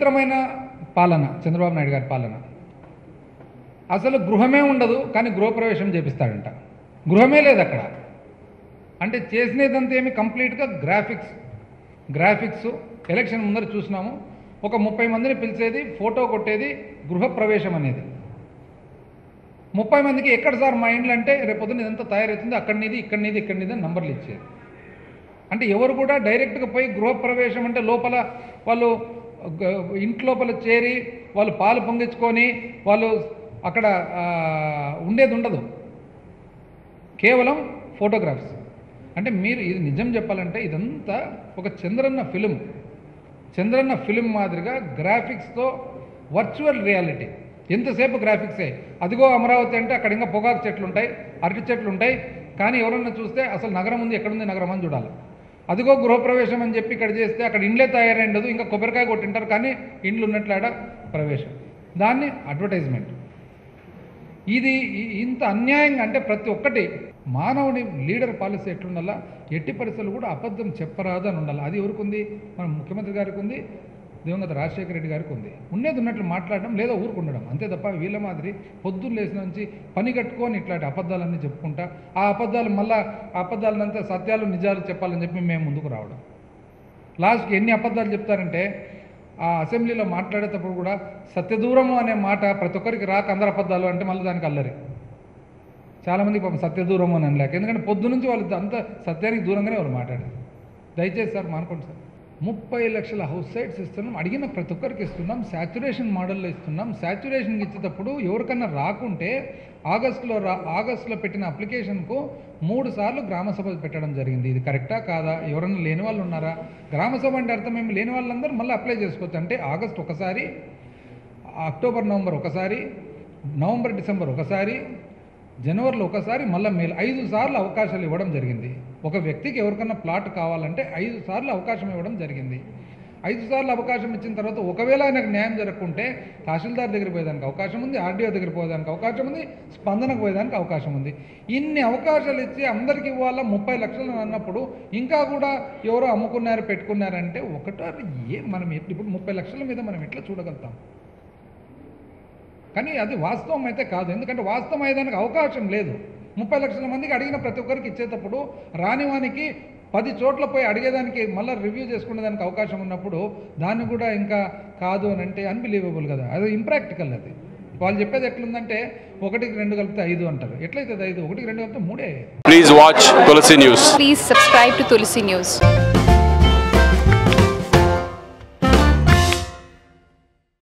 విచిత్రమైన పాలన చంద్రబాబు నాయుడు గారి పాలన. అసలు గృహమే ఉండదు కానీ గృహప్రవేశం చేపిస్తాడంట. గృహమే లేదు అక్కడ. అంటే చేసినదంతా ఏమి కంప్లీట్గా గ్రాఫిక్స్ ఎలక్షన్ ముందర చూసినాము. ఒక 30 మందిని పిలిచేది, ఫోటో కొట్టేది, గృహప్రవేశం అనేది. 30 మందికి ఎక్కడ సార్ మా ఇండ్లు అంటే రేపొద్దున ఇదంతా తయారవుతుంది, అక్కడనేది ఇక్కడనేది ఇక్కడనేది అని నంబర్లు ఇచ్చేది. అంటే ఎవరు కూడా డైరెక్ట్గా పోయి గృహప్రవేశం అంటే లోపల వాళ్ళు ఇంట్లోపల చేరి వాళ్ళు పాలు పొంగించుకొని వాళ్ళు అక్కడ ఉండేది ఉండదు, కేవలం ఫోటోగ్రాఫ్స్. అంటే మీరు ఇది నిజం చెప్పాలంటే ఇదంతా ఒక చంద్రన్న ఫిలిం మాదిరిగా గ్రాఫిక్స్తో వర్చువల్ రియాలిటీ. ఎంతసేపు గ్రాఫిక్సే. అదిగో అమరావతి అంటే అక్కడ ఇంకా పొగాకు చెట్లు ఉంటాయి, అరటి చెట్లు ఉంటాయి, కానీ ఎవరన్నా చూస్తే అసలు నగరం ఉంది, ఎక్కడుంది నగరం అని చూడాలి. అదిగో గృహప్రవేశం అని చెప్పి ఇక్కడ చేస్తే అక్కడ ఇండ్లే తయారై ఉండదు, ఇంకా కొబ్బరికాయ కొట్టింటారు కానీ ఇండ్లు ఉన్నట్లాడ ప్రవేశం. దాన్ని అడ్వర్టైజ్మెంట్. ఇది ఇంత అన్యాయంగా అంటే ప్రతి ఒక్కటి మానవుని లీడర్ పాలసీ ఎట్లుండాలా, ఎట్టి పరిస్థితులు కూడా అబద్ధం చెప్పరాదు అని ఉండాలి. అది ఎవరికి ఉంది? మన ముఖ్యమంత్రి గారికి ఉంది, దివంగత రాజశేఖర రెడ్డి గారికి ఉంది. ఉండేది ఉన్నట్లు మాట్లాడడం లేదా ఊరుకుండడం అంతే తప్ప వీళ్ళ మాదిరి పొద్దున్న లేచిన నుంచి పని కట్టుకొని ఇట్లాంటి అబద్ధాలన్నీ చెప్పుకుంటా ఆ అబద్ధాలంతా సత్యాలు నిజాలు చెప్పాలని చెప్పి మేము ముందుకు రావడం. లాస్ట్కి ఎన్ని అబద్ధాలు చెప్తారంటే ఆ అసెంబ్లీలో మాట్లాడేటప్పుడు కూడా సత్యదూరము అనే మాట ప్రతి ఒక్కరికి రాక అందరు అబద్ధాలు అంటే మళ్ళీ దానికి అల్లరి. చాలామందికి పాపం సత్యదూరం అని అనలేక, ఎందుకంటే పొద్దునుంచి వాళ్ళు అంతా సత్యానికి దూరంగానే వాళ్ళు మాట్లాడారు. దయచేసి సార్ మానుకోండి సార్. 30 లక్షల హౌస్ సైట్స్ ఇస్తున్నాం, అడిగిన ప్రతి ఒక్కరికి ఇస్తున్నాం, శాచ్యురేషన్ మోడల్లో ఇస్తున్నాం. శాచ్యురేషన్కి ఇచ్చేటప్పుడు ఎవరికన్నా రాకుంటే ఆగస్టులో పెట్టిన అప్లికేషన్కు 3 సార్లు గ్రామసభ పెట్టడం జరిగింది. ఇది కరెక్టా కాదా? ఎవరన్నా లేని వాళ్ళు ఉన్నారా? గ్రామసభ అంటే అర్థం ఏమి? లేని వాళ్ళందరూ మళ్ళీ అప్లై చేసుకోవచ్చు. అంటే ఆగస్టు ఒకసారి, అక్టోబర్ నవంబర్ ఒకసారి, నవంబర్ డిసెంబర్ ఒకసారి, జనవరిలో ఒకసారి, మళ్ళీ మేలు 5 సార్లు అవకాశాలు ఇవ్వడం జరిగింది. ఒక వ్యక్తికి ఎవరికన్నా ప్లాట్ కావాలంటే 5 సార్లు అవకాశం ఇవ్వడం జరిగింది. 5 సార్లు అవకాశం ఇచ్చిన తర్వాత ఒకవేళ ఆయనకు న్యాయం జరగకుంటే తహసీల్దార్ దగ్గర పోయేదానికి అవకాశం ఉంది, ఆర్డీఓ దగ్గర పోయేదానికి అవకాశం ఉంది, స్పందనకు పోయేదానికి అవకాశం ఉంది. ఇన్ని అవకాశాలు ఇచ్చి అందరికి ఇవ్వాలా 30 లక్షలు అన్నప్పుడు ఇంకా కూడా ఎవరో అమ్ముకున్నారు పెట్టుకున్నారంటే ఒకటో ఏ మనం ఇప్పుడు 30 లక్షల మీద మనం ఎట్లా చూడగలుగుతాం? కానీ అది వాస్తవం అయితే కాదు. ఎందుకంటే వాస్తవం అయ్యేదానికి అవకాశం లేదు. 30 లక్షల మందికి అడిగిన ప్రతి ఒక్కరికి ఇచ్చేటప్పుడు రానివానికి 10 చోట్ల పోయి అడిగేదానికి మళ్ళీ రివ్యూ చేసుకునేదానికి అవకాశం ఉన్నప్పుడు దాన్ని కూడా ఇంకా కాదు అని అంటే అన్బిలీవబుల్ కదా, అది ఇంప్రాక్టికల్. అది వాళ్ళు చెప్పేది ఎట్లుందంటే 1కి 2 కలిపితే 5 అంటారు. ఎట్లయితే 5 1కి 2 కలిపితే 3. Please watch Tulasi news. Please subscribe to Tulasi news.